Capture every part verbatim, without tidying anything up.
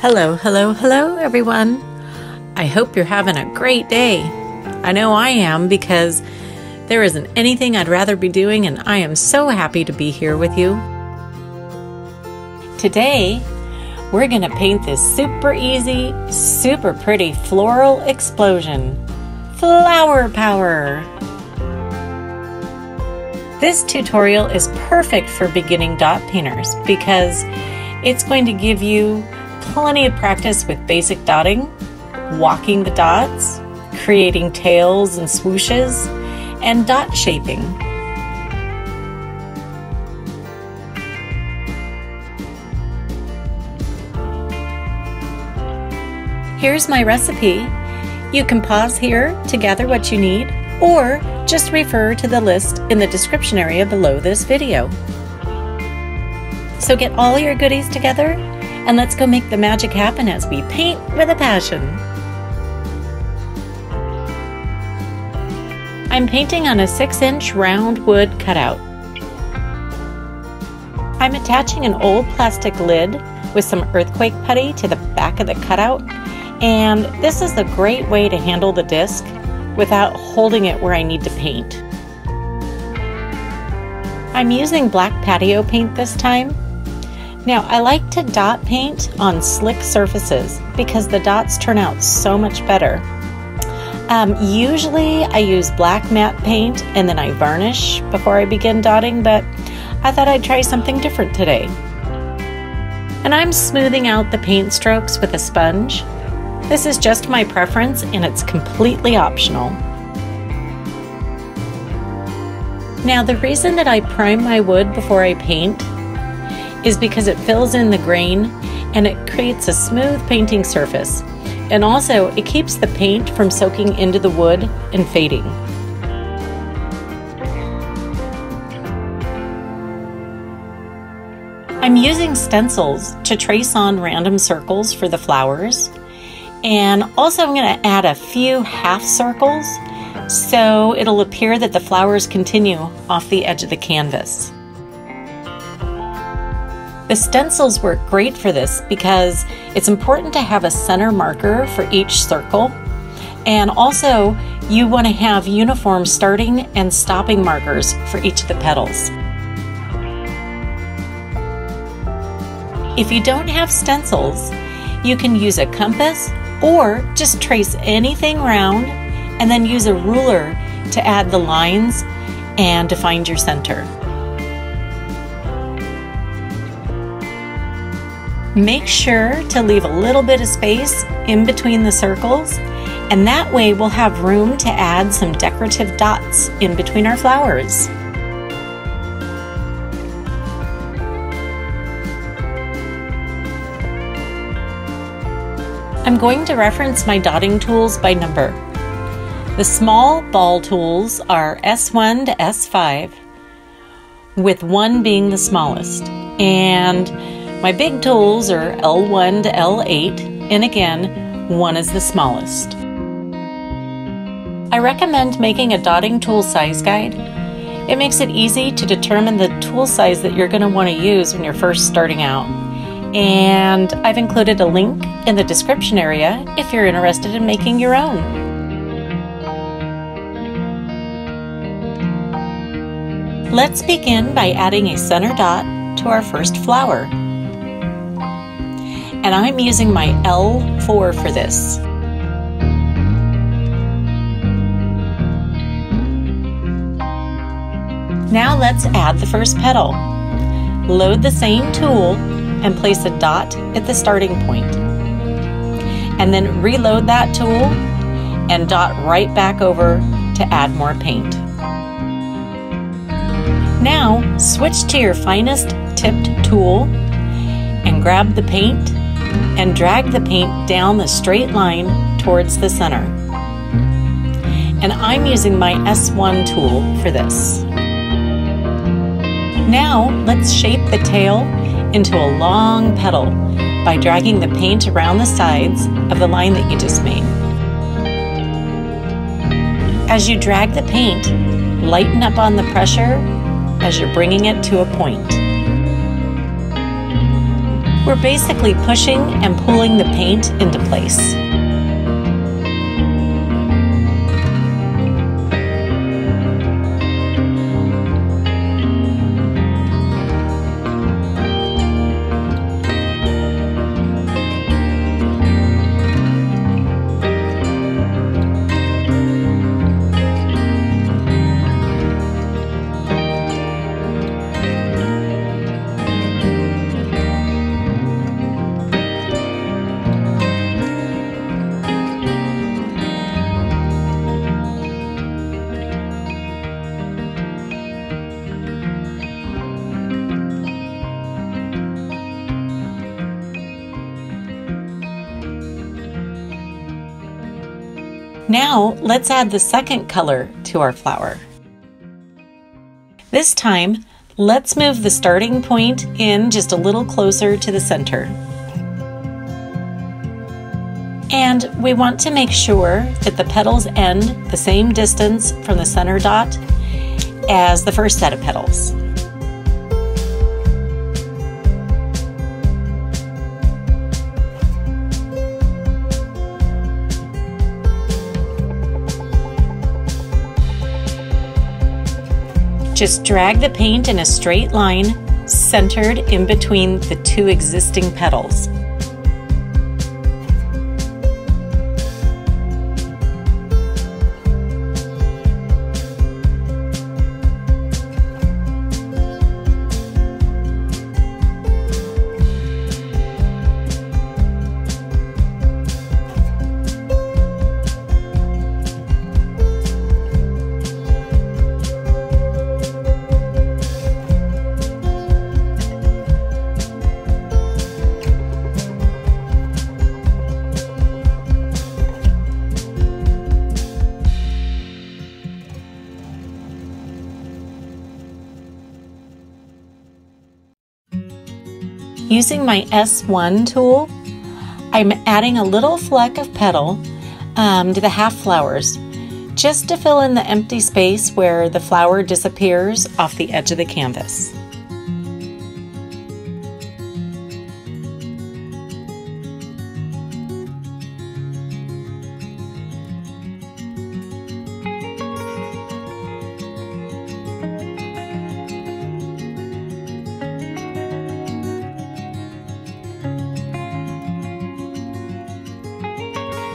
Hello, hello, hello everyone. I hope you're having a great day. I know I am, because there isn't anything I'd rather be doing, and I am so happy to be here with you. Today, we're gonna paint this super easy, super pretty floral explosion. Flower power! This tutorial is perfect for beginning dot painters because it's going to give you plenty of practice with basic dotting, walking the dots, creating tails and swooshes, and dot shaping. Here's my recipe. You can pause here to gather what you need, or just refer to the list in the description area below this video. So get all your goodies together and let's go make the magic happen as we paint with a passion. I'm painting on a six inch round wood cutout. I'm attaching an old plastic lid with some earthquake putty to the back of the cutout, and this is a great way to handle the disc without holding it where I need to paint. I'm using black patio paint this time. Now, I like to dot paint on slick surfaces because the dots turn out so much better. Um, usually I use black matte paint and then I varnish before I begin dotting, but I thought I'd try something different today. And I'm smoothing out the paint strokes with a sponge. This is just my preference and it's completely optional. Now, the reason that I prime my wood before I paint is because it fills in the grain and it creates a smooth painting surface. And also it keeps the paint from soaking into the wood and fading. I'm using stencils to trace on random circles for the flowers. And also I'm going to add a few half circles so it'll appear that the flowers continue off the edge of the canvas. The stencils work great for this because it's important to have a center marker for each circle, and also you want to have uniform starting and stopping markers for each of the petals. If you don't have stencils, you can use a compass or just trace anything round and then use a ruler to add the lines and to find your center. Make sure to leave a little bit of space in between the circles, and that way we'll have room to add some decorative dots in between our flowers. I'm going to reference my dotting tools by number. The small ball tools are S one to S five, with one being the smallest. And my big tools are L one to L eight, and again, one is the smallest. I recommend making a dotting tool size guide. It makes it easy to determine the tool size that you're going to want to use when you're first starting out. And I've included a link in the description area if you're interested in making your own. Let's begin by adding a center dot to our first flower. And I'm using my L four for this. Now let's add the first petal. Load the same tool and place a dot at the starting point. And then reload that tool and dot right back over to add more paint. Now switch to your finest tipped tool and grab the paint and drag the paint down the straight line towards the center. And I'm using my S one tool for this. Now let's shape the tail into a long petal by dragging the paint around the sides of the line that you just made. As you drag the paint, lighten up on the pressure as you're bringing it to a point. We're basically pushing and pulling the paint into place. Now let's add the second color to our flower. This time, let's move the starting point in just a little closer to the center. And we want to make sure that the petals end the same distance from the center dot as the first set of petals. Just drag the paint in a straight line, centered in between the two existing petals. Using my S one tool, I'm adding a little fleck of petal um, to the half flowers, just to fill in the empty space where the flower disappears off the edge of the canvas.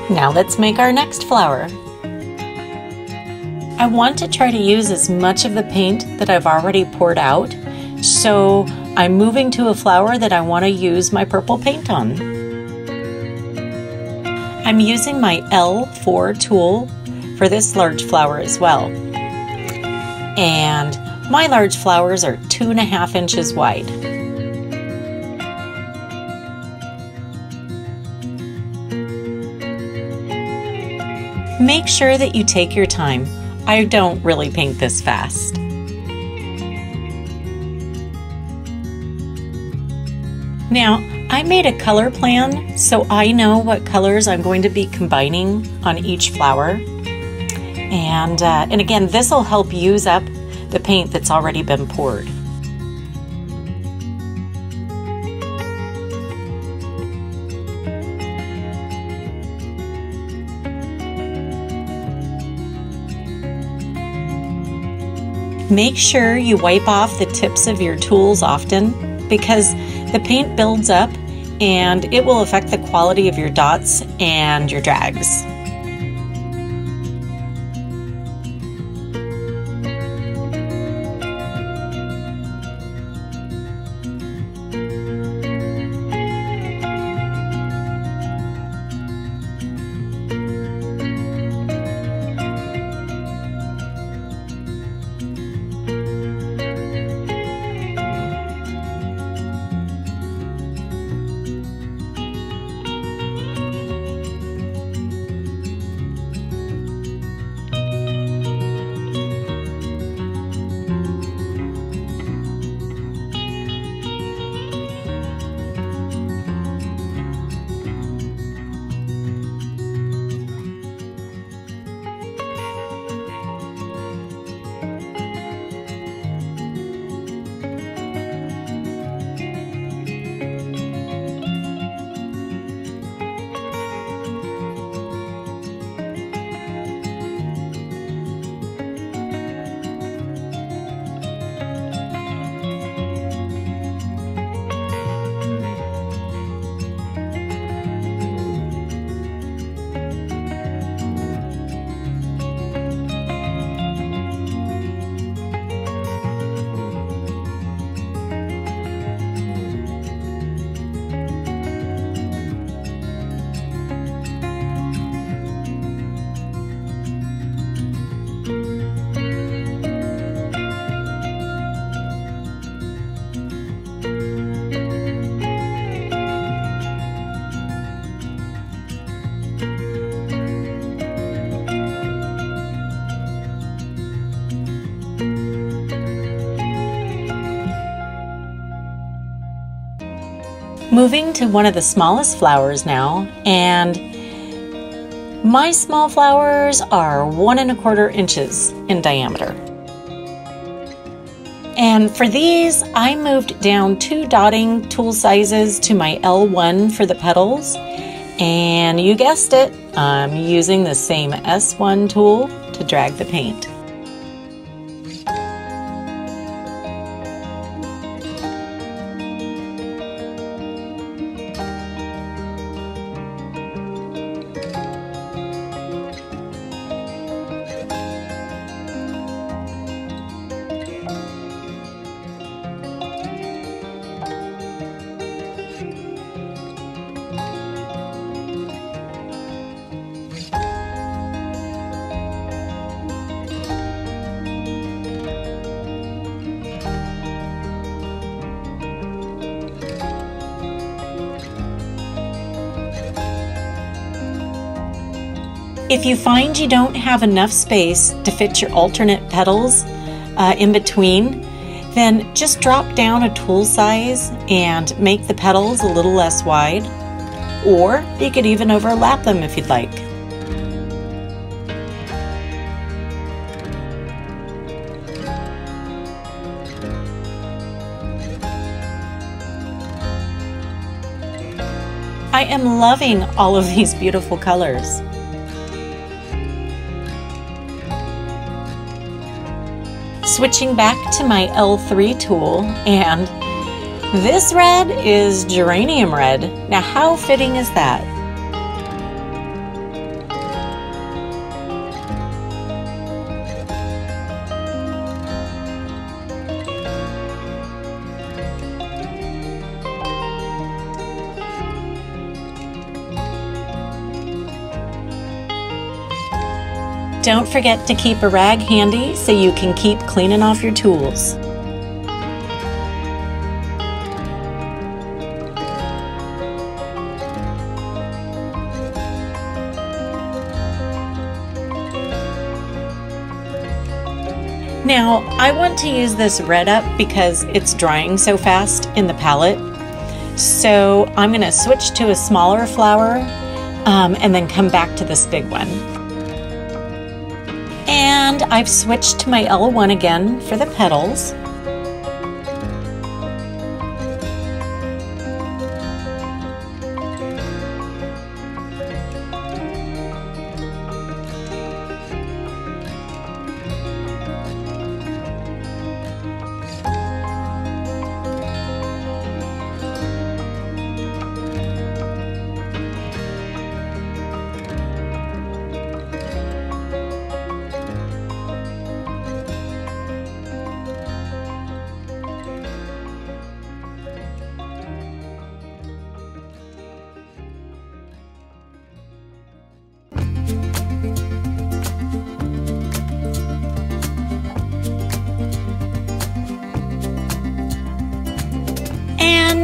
Now let's make our next flower. I want to try to use as much of the paint that I've already poured out, so I'm moving to a flower that I want to use my purple paint on. I'm using my L four tool for this large flower as well. And my large flowers are two and a half inches wide. Make sure that you take your time. I don't really paint this fast. Now, I made a color plan so I know what colors I'm going to be combining on each flower. And, uh, and again, this will help use up the paint that's already been poured. Make sure you wipe off the tips of your tools often, because the paint builds up and it will affect the quality of your dots and your drags. Moving to one of the smallest flowers now, and my small flowers are one and a quarter inches in diameter. And for these, I moved down two dotting tool sizes to my L one for the petals. And you guessed it, I'm using the same S one tool to drag the paint. If you find you don't have enough space to fit your alternate petals uh, in between, then just drop down a tool size and make the petals a little less wide, or you could even overlap them if you'd like. I am loving all of these beautiful colors. Switching back to my L three tool, and this red is Geranium Red. Now how fitting is that? Don't forget to keep a rag handy so you can keep cleaning off your tools. Now, I want to use this red up because it's drying so fast in the palette. So I'm going to switch to a smaller flower um, and then come back to this big one. And I've switched to my L one again for the petals.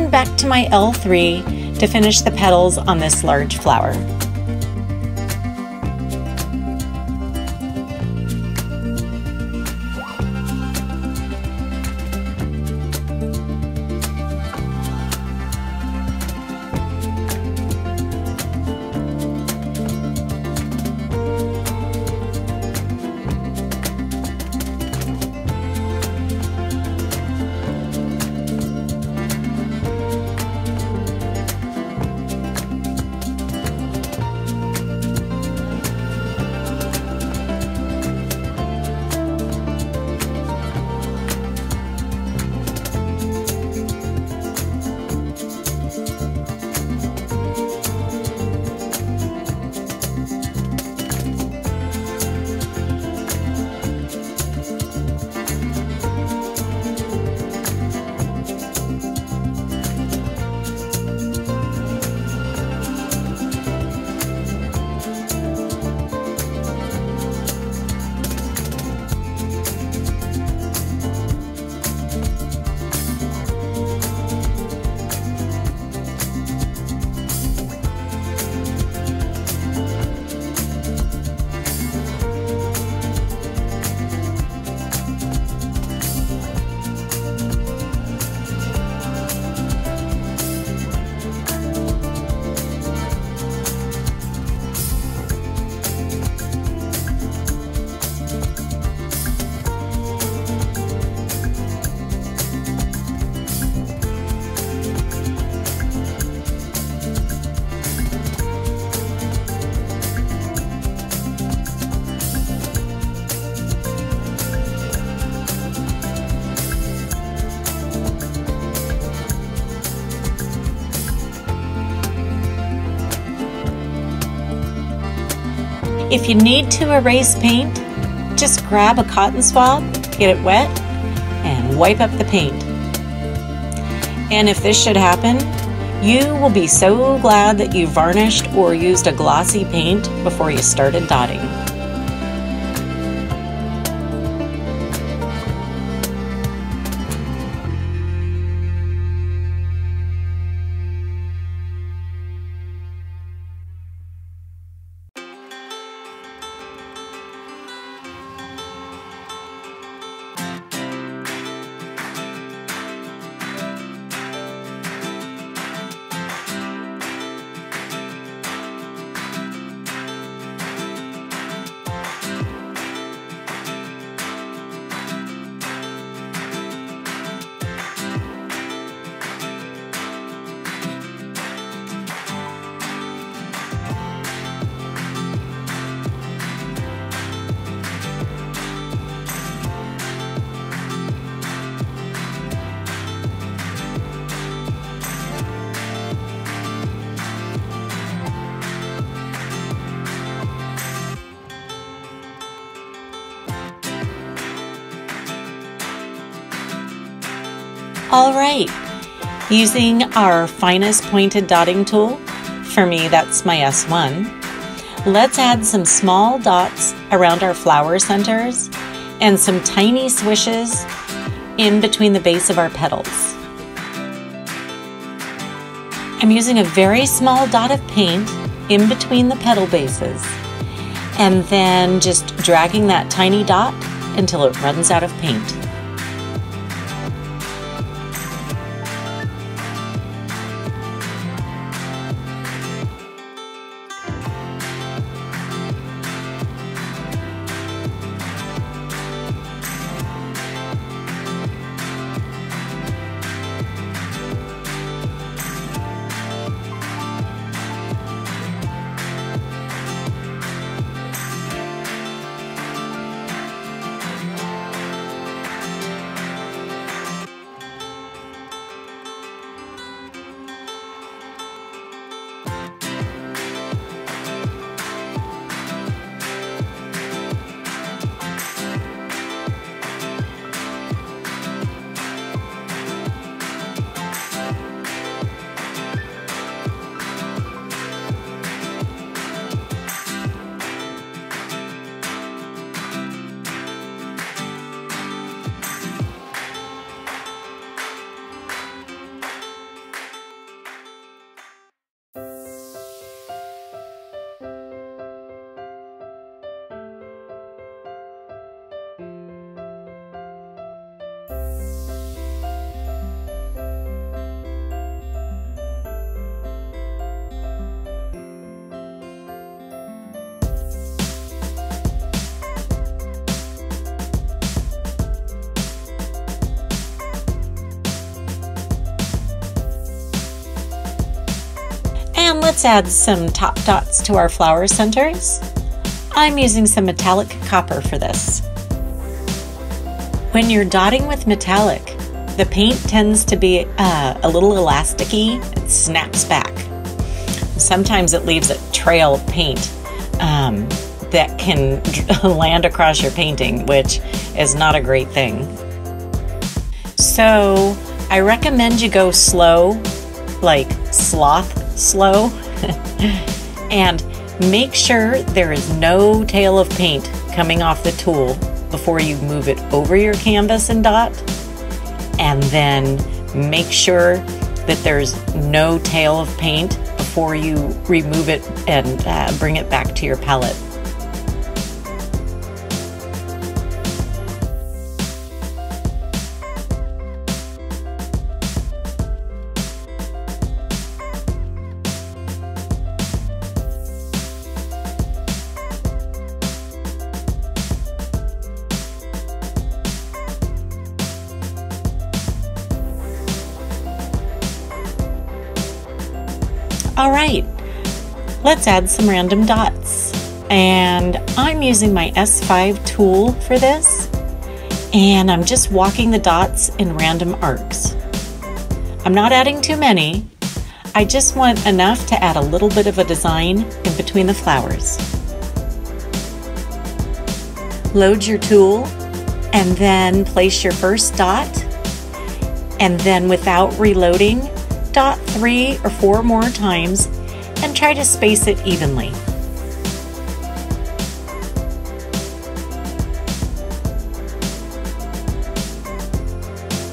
Back to my L three to finish the petals on this large flower. If you need to erase paint, just grab a cotton swab, get it wet, and wipe up the paint. And if this should happen, you will be so glad that you varnished or used a glossy paint before you started dotting. Alright, using our finest pointed dotting tool, for me that's my S one, let's add some small dots around our flower centers and some tiny swishes in between the base of our petals. I'm using a very small dot of paint in between the petal bases and then just dragging that tiny dot until it runs out of paint. And let's add some top dots to our flower centers. I'm using some metallic copper for this. When you're dotting with metallic, the paint tends to be uh, a little elasticy. It snaps back. Sometimes it leaves a trail of paint um, that can land across your painting, which is not a great thing. So I recommend you go slow, like sloth slow, and make sure there is no tail of paint coming off the tool before you move it over your canvas and dot, and then make sure that there's no tail of paint before you remove it and uh, bring it back to your palette. All right, let's add some random dots. And I'm using my S five tool for this, and I'm just walking the dots in random arcs. I'm not adding too many. I just want enough to add a little bit of a design in between the flowers. load your tool, and then place your first dot, and then without reloading, dot three or four more times, and try to space it evenly.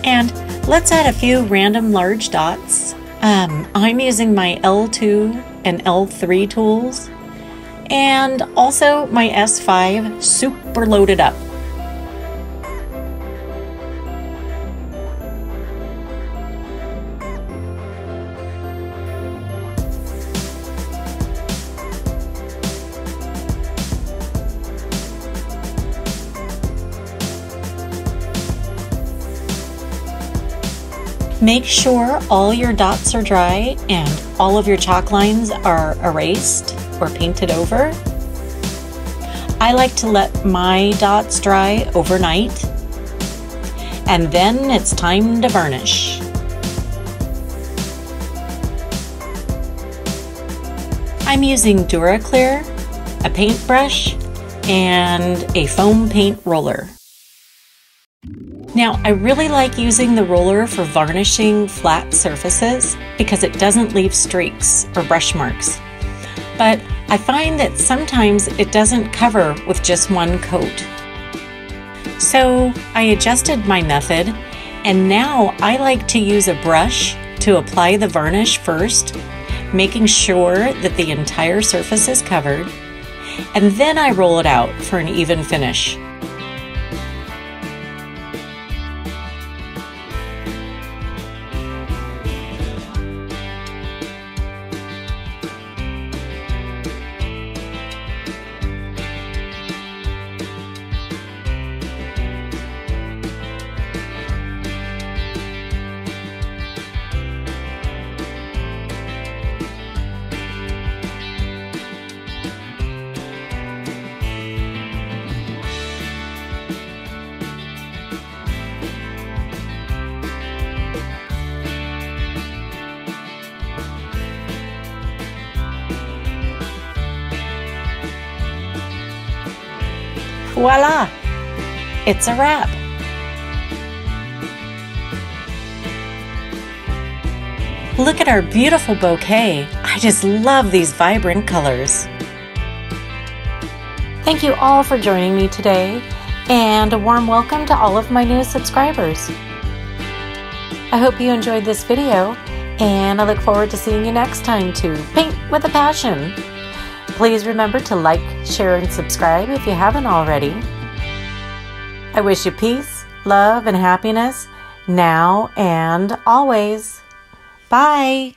And let's add a few random large dots. Um, I'm using my L two and L three tools, and also my S five super loaded up. Make sure all your dots are dry and all of your chalk lines are erased or painted over. I like to let my dots dry overnight, and then it's time to varnish. I'm using DuraClear, a paintbrush, and a foam paint roller. Now, I really like using the roller for varnishing flat surfaces because it doesn't leave streaks or brush marks. But I find that sometimes it doesn't cover with just one coat. So I adjusted my method, and now I like to use a brush to apply the varnish first, making sure that the entire surface is covered, and then I roll it out for an even finish. Voila! It's a wrap! Look at our beautiful bouquet! I just love these vibrant colors! Thank you all for joining me today, and a warm welcome to all of my new subscribers. I hope you enjoyed this video, and I look forward to seeing you next time to Paint With A Passion! Please remember to like, share, and subscribe if you haven't already. I wish you peace, love, and happiness now and always. Bye!